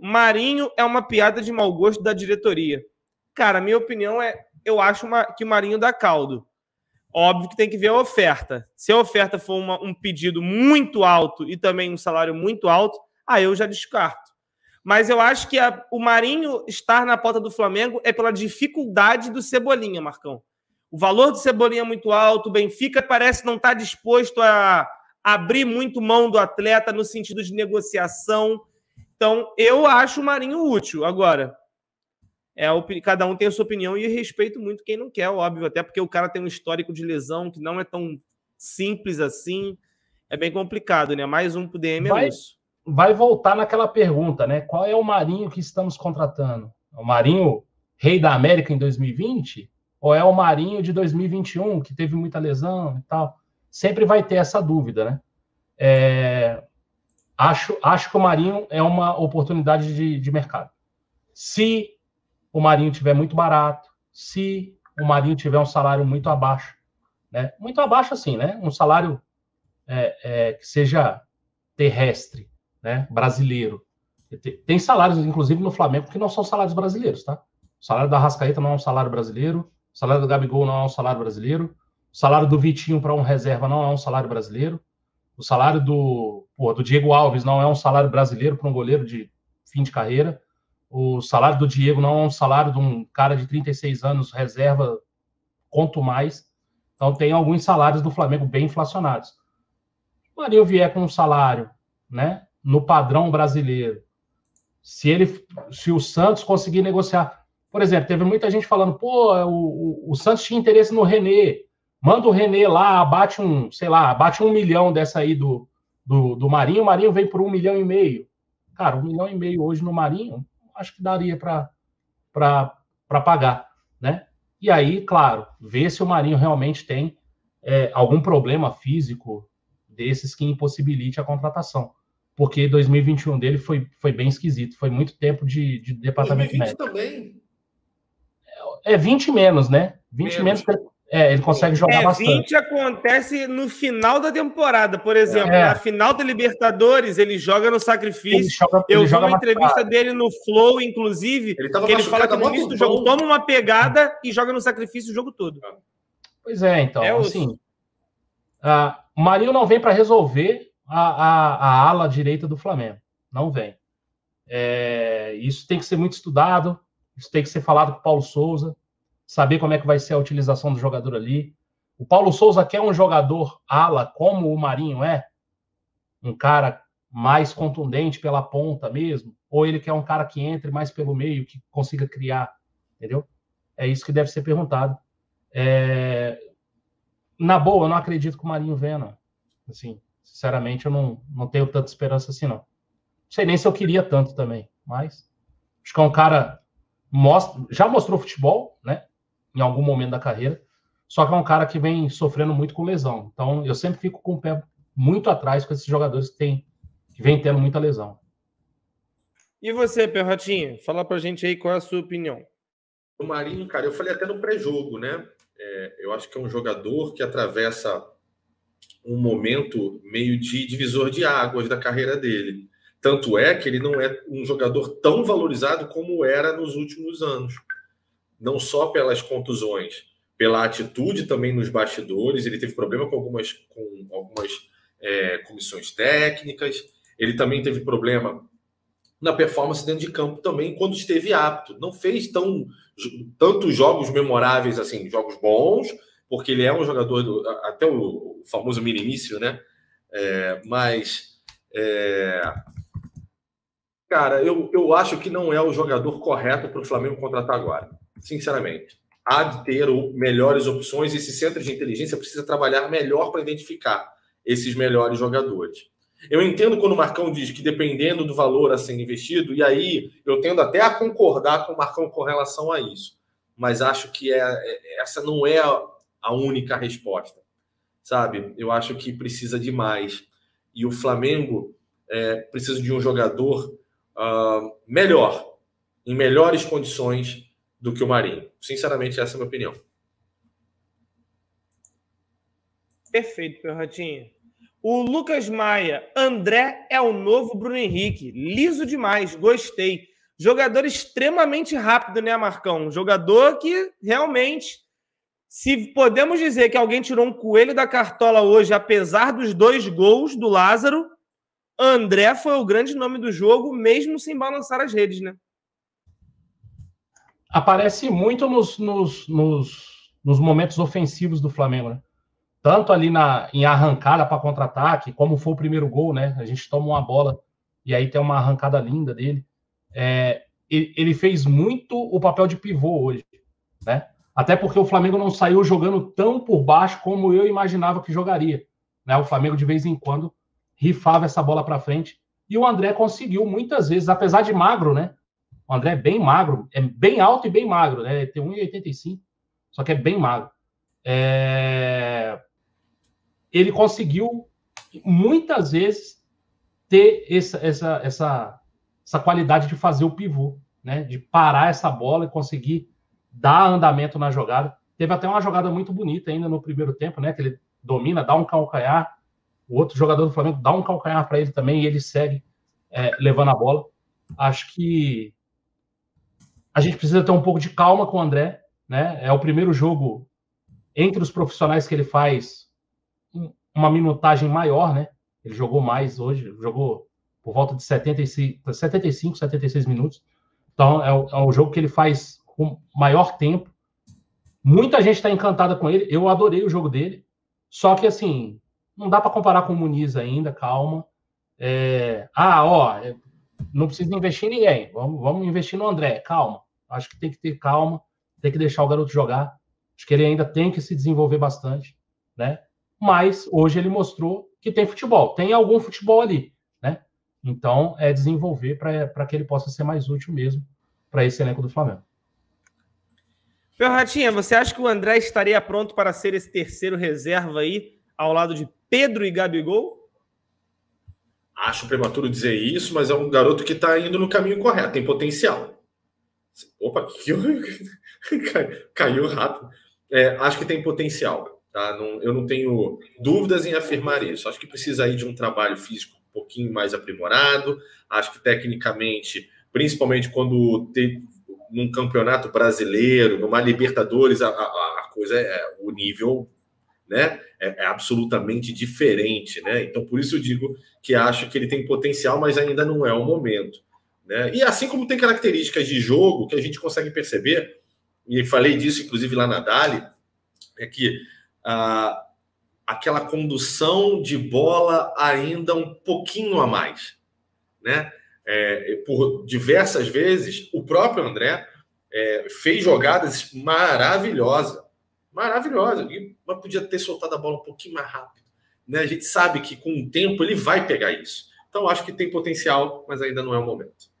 Marinho é uma piada de mau gosto da diretoria. Cara, a minha opinião é... Eu acho que o Marinho dá caldo. Óbvio que tem que ver a oferta. Se a oferta for um pedido muito alto e também um salário muito alto, aí eu já descarto. Mas eu acho que o Marinho estar na pauta do Flamengo é pela dificuldade do Cebolinha, Marcão. O valor do Cebolinha é muito alto, o Benfica parece não estar disposto a abrir muito mão do atleta no sentido de negociação. Então, eu acho o Marinho útil. Agora, cada um tem a sua opinião e eu respeito muito quem não quer, óbvio, até porque o cara tem um histórico de lesão que não é tão simples assim. É bem complicado, né? Mais um pro DM é isso. Vai voltar naquela pergunta, né? Qual é o Marinho que estamos contratando? O Marinho rei da América em 2020? Ou é o Marinho de 2021, que teve muita lesão e tal? Sempre vai ter essa dúvida, né? Acho que o Marinho é uma oportunidade de mercado. Se o Marinho tiver muito barato, se o Marinho tiver um salário muito abaixo, né? Muito abaixo assim, né? Um salário que seja terrestre, né? Brasileiro. Tem salários, inclusive, no Flamengo, que não são salários brasileiros, tá? O salário da Arrascaeta não é um salário brasileiro, o salário do Gabigol não é um salário brasileiro, o salário do Vitinho para um reserva não é um salário brasileiro, o salário do Diego Alves não é um salário brasileiro para um goleiro de fim de carreira, o salário do Diego não é um salário de um cara de 36 anos, reserva, quanto mais. Então tem alguns salários do Flamengo bem inflacionados. O Marinho vier com um salário, né, no padrão brasileiro, se o Santos conseguir negociar... Por exemplo, teve muita gente falando, pô, o Santos tinha interesse no Renê, manda o Renê lá, abate 1 milhão dessa aí do Marinho, o Marinho vem por 1,5 milhão. Cara, 1,5 milhão hoje no Marinho, acho que daria para pagar, né? E aí, claro, ver se o Marinho realmente tem algum problema físico desses que impossibilite a contratação. Porque 2021 dele foi bem esquisito, foi muito tempo de departamento médico. 2020 também? 20 menos, né? 20 menos, ele consegue jogar bastante. 20 acontece no final da temporada, por exemplo. Na final da Libertadores, ele joga no sacrifício. Eu vi uma entrevista dele no Flow, inclusive, que ele fala que no início do jogo toma uma pegada e joga no sacrifício o jogo todo. Pois é, então. Assim, o Marinho não vem para resolver a ala direita do Flamengo. Não vem. Isso tem que ser muito estudado. Isso tem que ser falado com o Paulo Sousa, saber como é que vai ser a utilização do jogador ali. O Paulo Sousa quer um jogador ala como o Marinho é? Um cara mais contundente pela ponta mesmo? Ou ele quer um cara que entre mais pelo meio, que consiga criar? Entendeu? É isso que deve ser perguntado. Na boa, eu não acredito que o Marinho venha, não. Assim, sinceramente, eu não tenho tanta esperança assim, não. Não sei nem se eu queria tanto também, mas acho que é um cara... já mostrou futebol, né? Em algum momento da carreira. Só que é um cara que vem sofrendo muito com lesão. Então, eu sempre fico com o pé muito atrás com esses jogadores que vem tendo muita lesão. E você, Perrotinho? Fala pra gente aí qual é a sua opinião. O Marinho, cara, eu falei até no pré-jogo, né? Eu acho que é um jogador que atravessa um momento meio de divisor de águas da carreira dele. Tanto é que ele não é um jogador tão valorizado como era nos últimos anos. Não só pelas contusões, pela atitude também nos bastidores. Ele teve problema com algumas comissões técnicas. Ele também teve problema na performance dentro de campo também, quando esteve apto. Não fez tantos jogos memoráveis assim, jogos bons, porque ele é um jogador, até o famoso mininício, né? Cara, eu acho que não é o jogador correto para o Flamengo contratar agora, sinceramente. Há de ter melhores opções e esse centro de inteligência precisa trabalhar melhor para identificar esses melhores jogadores. Eu entendo quando o Marcão diz que dependendo do valor a ser investido, e aí eu tendo até a concordar com o Marcão com relação a isso, mas acho que essa não é a única resposta, sabe? Eu acho que precisa de mais. E o Flamengo precisa de um jogador melhor, em melhores condições do que o Marinho. Sinceramente, essa é a minha opinião. Perfeito, Perrotinho. O Lucas Maia, André é o novo Bruno Henrique. Liso demais, gostei. Jogador extremamente rápido, né, Marcão? Jogador que realmente, se podemos dizer que alguém tirou um coelho da cartola hoje, apesar dos 2 gols do Lázaro, André foi o grande nome do jogo, mesmo sem balançar as redes, né? Aparece muito nos momentos ofensivos do Flamengo, né? Tanto ali em arrancada para contra-ataque, como foi o primeiro gol, né? A gente toma uma bola e aí tem uma arrancada linda dele. Ele fez muito o papel de pivô hoje, né? Até porque o Flamengo não saiu jogando tão por baixo como eu imaginava que jogaria, né? O Flamengo, de vez em quando, rifava essa bola para frente. E o André conseguiu muitas vezes, apesar de magro, né? O André é bem magro, é bem alto e bem magro, né? Tem 1,85, só que é bem magro. Ele conseguiu, muitas vezes, ter essa qualidade de fazer o pivô, né? De parar essa bola e conseguir dar andamento na jogada. Teve até uma jogada muito bonita ainda no primeiro tempo, né? Que ele domina, dá um calcanhar, o outro jogador do Flamengo dá um calcanhar para ele também e ele segue levando a bola. Acho que a gente precisa ter um pouco de calma com o André, né? É o primeiro jogo entre os profissionais que ele faz uma minutagem maior, né? Ele jogou mais hoje, jogou por volta de 75, 76 minutos. Então, é um jogo que ele faz com maior tempo. Muita gente está encantada com ele. Eu adorei o jogo dele. Só que, assim, não dá para comparar com o Muniz ainda, calma. Não precisa investir em ninguém. Vamos investir no André, calma. Acho que tem que ter calma, tem que deixar o garoto jogar. Acho que ele ainda tem que se desenvolver bastante, né? Mas hoje ele mostrou que tem futebol, tem algum futebol ali, né? Então, é desenvolver para que ele possa ser mais útil mesmo para esse elenco do Flamengo. Perrotinho, você acha que o André estaria pronto para ser esse terceiro reserva aí, ao lado de Pedro e Gabigol? Acho prematuro dizer isso, mas é um garoto que está indo no caminho correto, tem potencial. Opa, caiu rápido. Acho que tem potencial. Tá? Eu não tenho dúvidas em afirmar isso. Acho que precisa aí de um trabalho físico um pouquinho mais aprimorado. Acho que tecnicamente, principalmente quando tem num campeonato brasileiro, numa Libertadores, a coisa o nível, né, é absolutamente diferente, né? Então, por isso eu digo que acho que ele tem potencial, mas ainda não é o momento, né? E assim como tem características de jogo que a gente consegue perceber, e falei disso inclusive lá na Dali, é que aquela condução de bola ainda um pouquinho a mais, né? Por diversas vezes, o próprio André fez jogadas maravilhosas, mas podia ter soltado a bola um pouquinho mais rápido, né? A gente sabe que com o tempo ele vai pegar isso. Então, acho que tem potencial, mas ainda não é o momento.